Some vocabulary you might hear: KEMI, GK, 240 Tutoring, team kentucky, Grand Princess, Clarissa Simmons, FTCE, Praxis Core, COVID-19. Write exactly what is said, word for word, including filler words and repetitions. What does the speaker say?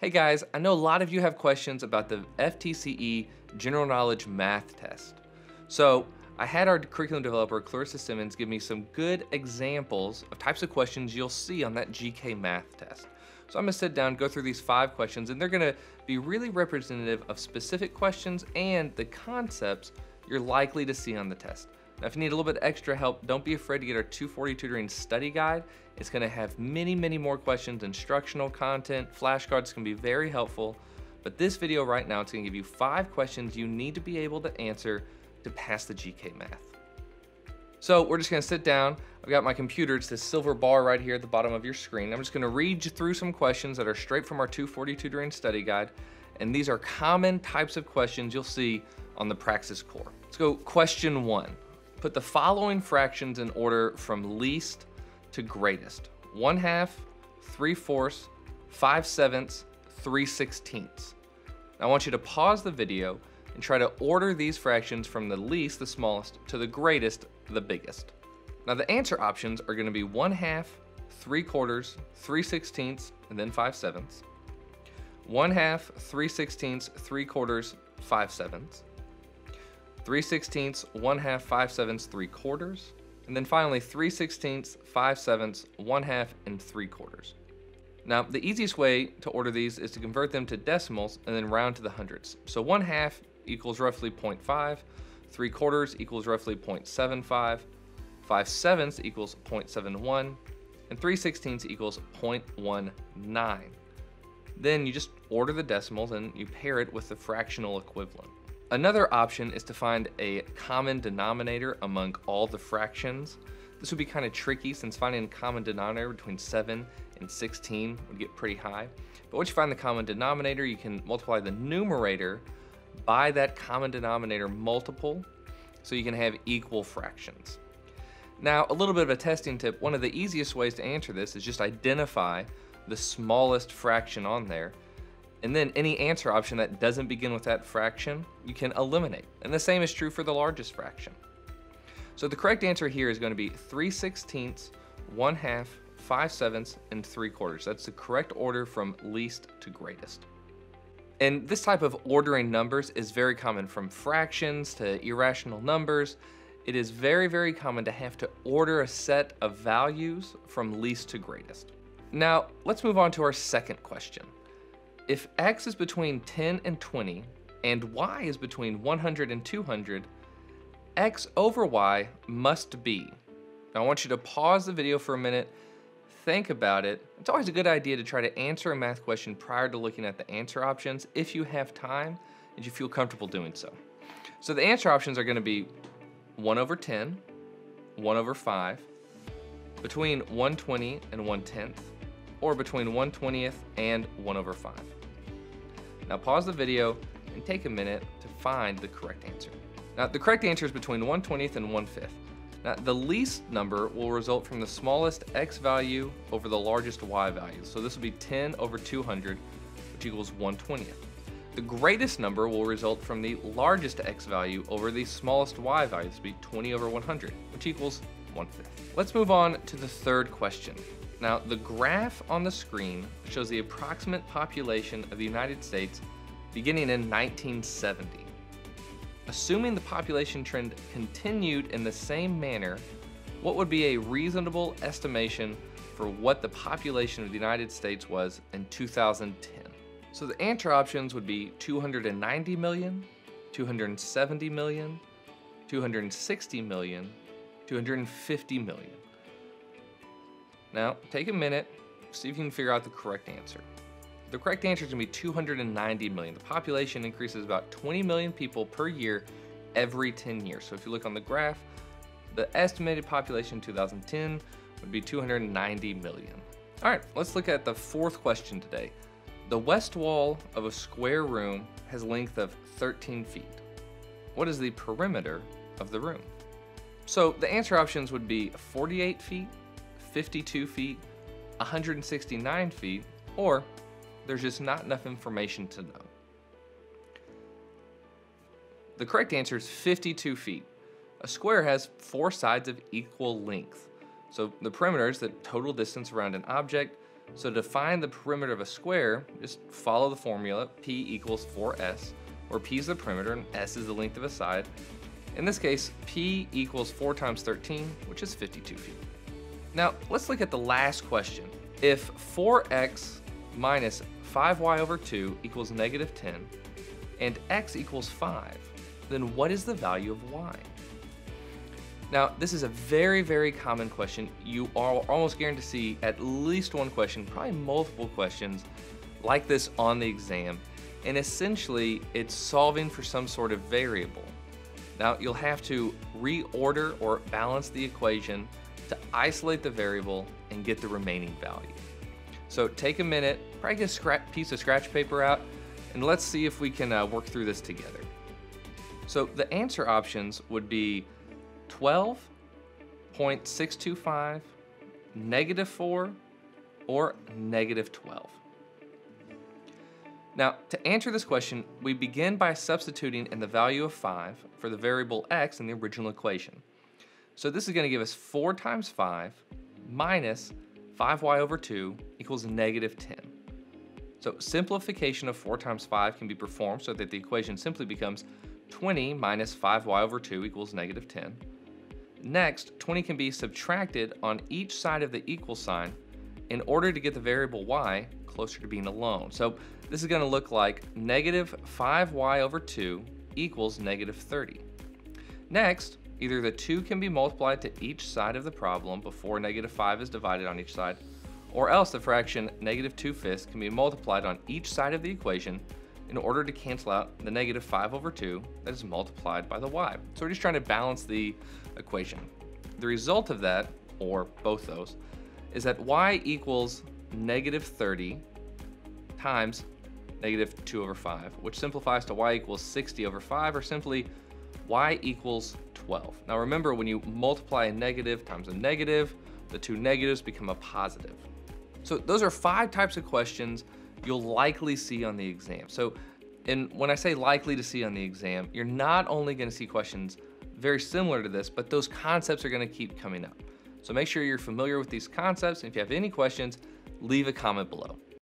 Hey guys, I know a lot of you have questions about the F T C E General Knowledge Math Test. So I had our curriculum developer, Clarissa Simmons, give me some good examples of types of questions you'll see on that G K math test. So I'm gonna sit down, go through these five questions, and they're gonna be really representative of specific questions and the concepts you're likely to see on the test. Now, if you need a little bit extra help, don't be afraid to get our two forty Tutoring study guide. It's gonna have many, many more questions, instructional content, flashcards can be very helpful. But this video right now, it's gonna give you five questions you need to be able to answer to pass the G K math. So we're just gonna sit down. I've got my computer, it's this silver bar right here at the bottom of your screen. I'm just gonna read you through some questions that are straight from our two forty Tutoring study guide. And these are common types of questions you'll see on the Praxis Core. Let's go question one. Put the following fractions in order from least to greatest. One half, three fourths, five sevenths, three sixteenths. Now, I want you to pause the video and try to order these fractions from the least, the smallest, to the greatest, the biggest. Now the answer options are gonna be one half, three quarters, three sixteenths, and then five sevenths. One half, three sixteenths, three quarters, five sevenths. Three sixteenths, one half, five sevenths, three quarters. And then finally, three sixteenths, five sevenths, one half, and three quarters. Now, the easiest way to order these is to convert them to decimals and then round to the hundredths. So one half equals roughly zero point five, three quarters equals roughly zero point seven five, five sevenths equals zero point seven one, and three sixteenths equals zero point one nine. Then you just order the decimals and you pair it with the fractional equivalent. Another option is to find a common denominator among all the fractions. This would be kind of tricky since finding a common denominator between seven and sixteen would get pretty high. But once you find the common denominator, you can multiply the numerator by that common denominator multiple so you can have equal fractions. Now, a little bit of a testing tip. One of the easiest ways to answer this is just identify the smallest fraction on there. And then any answer option that doesn't begin with that fraction, you can eliminate. And the same is true for the largest fraction. So the correct answer here is going to be three sixteenths, one half, five sevenths, and three quarters. That's the correct order from least to greatest. And this type of ordering numbers is very common, from fractions to irrational numbers. It is very, very common to have to order a set of values from least to greatest. Now, let's move on to our second question. If X is between ten and twenty, and Y is between one hundred and two hundred, X over Y must be. Now I want you to pause the video for a minute, think about it. It's always a good idea to try to answer a math question prior to looking at the answer options if you have time and you feel comfortable doing so. So the answer options are gonna be one over ten, one over five, between one hundred twenty and one tenth, or between one twentieth and one over five. Now pause the video and take a minute to find the correct answer. Now the correct answer is between one twentieth and one fifth. Now the least number will result from the smallest X value over the largest Y value. So this will be ten over two hundred, which equals one twentieth. The greatest number will result from the largest X value over the smallest Y value. This will be twenty over one hundred, which equals one fifth. Let's move on to the third question. Now, the graph on the screen shows the approximate population of the United States beginning in nineteen seventy. Assuming the population trend continued in the same manner, what would be a reasonable estimation for what the population of the United States was in two thousand ten? So the answer options would be two hundred ninety million, two hundred seventy million, two hundred sixty million, two hundred fifty million. Now, take a minute, see if you can figure out the correct answer. The correct answer is gonna be two hundred ninety million. The population increases about twenty million people per year every ten years. So if you look on the graph, the estimated population in two thousand ten would be two hundred ninety million. All right, let's look at the fourth question today. The west wall of a square room has a length of thirteen feet. What is the perimeter of the room? So the answer options would be forty-eight feet, fifty-two feet, one hundred sixty-nine feet, or there's just not enough information to know. The correct answer is fifty-two feet. A square has four sides of equal length. So the perimeter is the total distance around an object So to find the perimeter of a square, just follow the formula P equals four S, where P is the perimeter and S is the length of a side. In this case, P equals four times thirteen, which is fifty-two feet. Now let's look at the last question. If four x minus five y over two equals negative ten and x equals five, then what is the value of y? Now, this is a very, very common question. You are almost guaranteed to see at least one question, probably multiple questions like this on the exam. And essentially, it's solving for some sort of variable. Now, you'll have to reorder or balance the equation to isolate the variable and get the remaining value. So take a minute, probably get a scrap piece of scratch paper out, and let's see if we can uh, work through this together. So the answer options would be twelve point six two five, negative four, or negative twelve. Now, to answer this question, we begin by substituting in the value of five for the variable x in the original equation. So this is going to give us four times five minus five y over two equals negative ten. So simplification of four times five can be performed so that the equation simply becomes twenty minus five y over two equals negative ten. Next, twenty can be subtracted on each side of the equal sign in order to get the variable y closer to being alone. So this is going to look like negative five y over two equals negative thirty. Next, either the two can be multiplied to each side of the problem before negative five is divided on each side, or else the fraction negative two fifths can be multiplied on each side of the equation in order to cancel out the negative five over two that is multiplied by the y. So we're just trying to balance the equation. The result of that, or both those, is that y equals negative thirty times negative two over five, which simplifies to y equals sixty over five, or simply y equals twelve. Now remember, when you multiply a negative times a negative, the two negatives become a positive. So those are five types of questions you'll likely see on the exam. So, and when I say likely to see on the exam, you're not only going to see questions very similar to this, but those concepts are going to keep coming up. So make sure you're familiar with these concepts. And if you have any questions, leave a comment below.